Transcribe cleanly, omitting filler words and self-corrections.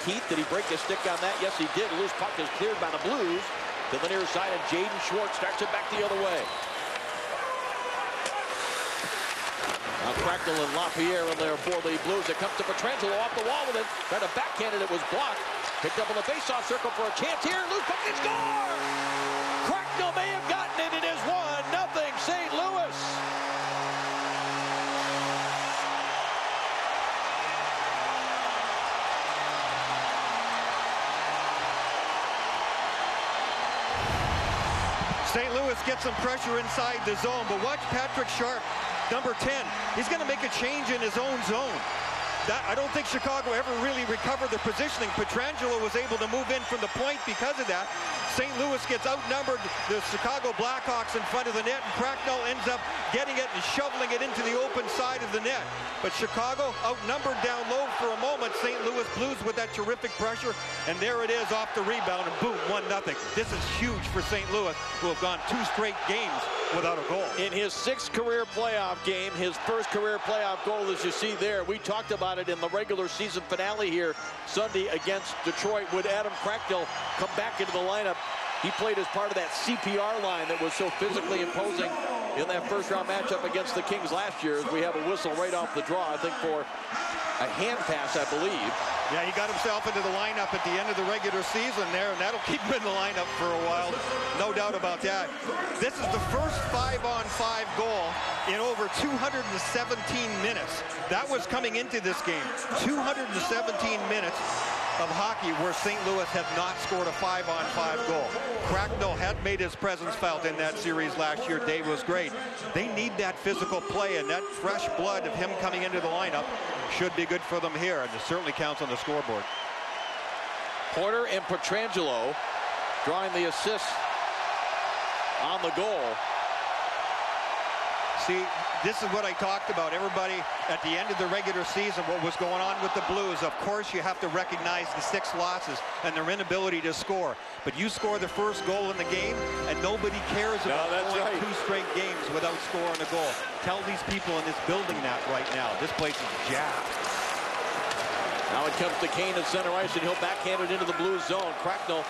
behind Keith. Did he break his stick on that? Yes, he did. Loose puck is cleared by the Blues to the near side, and Jaden Schwartz starts it back the other way. Now Cracknell and Lafayette in there for the Blues. It comes to Pietrangelo off the wall with it. Trying to backhand it. It was blocked. Picked up on the faceoff circle for a chance here. Loose puck and score! Cracknell may have gotten it. It is 1-0 St. Louis. St. Louis gets some pressure inside the zone, but watch Patrick Sharp, number 10. He's going to make a change in his own zone. I don't think Chicago ever really recovered the positioning. Pietrangelo was able to move in from the point because of that. St. Louis gets outnumbered. The Chicago Blackhawks in front of the net, and Cracknell ends up getting it and shoveling it into the open side of the net. But Chicago outnumbered down low for a moment. St. Louis Blues with that terrific pressure, and there it is off the rebound, and boom, 1-0. This is huge for St. Louis, who have gone 2 straight games without a goal. In his 6th career playoff game, his first career playoff goal, as you see there, we talked about it in the regular season finale here Sunday against Detroit. Would Adam Cracknell come back into the lineup? He played as part of that CPR line that was so physically imposing in that first-round matchup against the Kings last year. As we have a whistle right off the draw, I think for a hand pass, I believe. Yeah, he got himself into the lineup at the end of the regular season there, and that'll keep him in the lineup for a while. No doubt about that. This is the first 5-on-5 goal in over 217 minutes. That was coming into this game. 217 minutes of hockey where St. Louis had not scored a 5-on-5 goal. Cracknell had made his presence felt in that series last year. Dave was great. They need that physical play, and that fresh blood of him coming into the lineup should be good for them here, and it certainly counts on the scoreboard. Porter and Pietrangelo drawing the assist on the goal. See, this is what I talked about. Everybody at the end of the regular season, what was going on with the Blues. Of course, you have to recognize the 6 losses and their inability to score. But you score the first goal in the game, and nobody cares about going 2 straight games without scoring a goal. Tell these people in this building that right now. This place is jacked. Now it comes to Kane at center ice, and he'll backhand it into the Blues zone. Cracknell